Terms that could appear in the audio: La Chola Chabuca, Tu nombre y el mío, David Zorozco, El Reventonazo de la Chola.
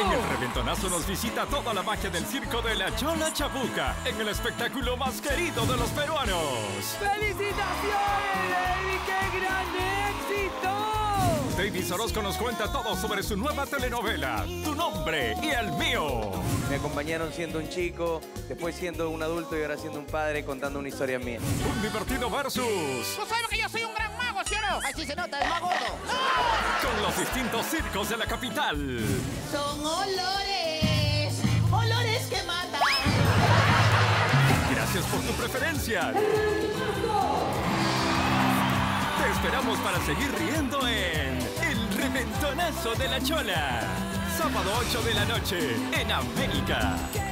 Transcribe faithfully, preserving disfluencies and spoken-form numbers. En El Reventonazo nos visita toda la magia del circo de la Chola Chabuca, en el espectáculo más querido de los peruanos. ¡Felicitaciones, qué gran éxito! David Zorozco nos cuenta todo sobre su nueva telenovela, Tu nombre y el mío. Me acompañaron siendo un chico, después siendo un adulto y ahora siendo un padre contando una historia mía. Un divertido versus... ¿Tú sabes que yo soy un gran mago, sí o no? Así se nota, el más gordo. Con los distintos circos de la capital. Son olores, olores que matan. Gracias por tu preferencia. Te esperamos para seguir riendo en El Reventonazo de la Chola. Sábado ocho de la noche en América.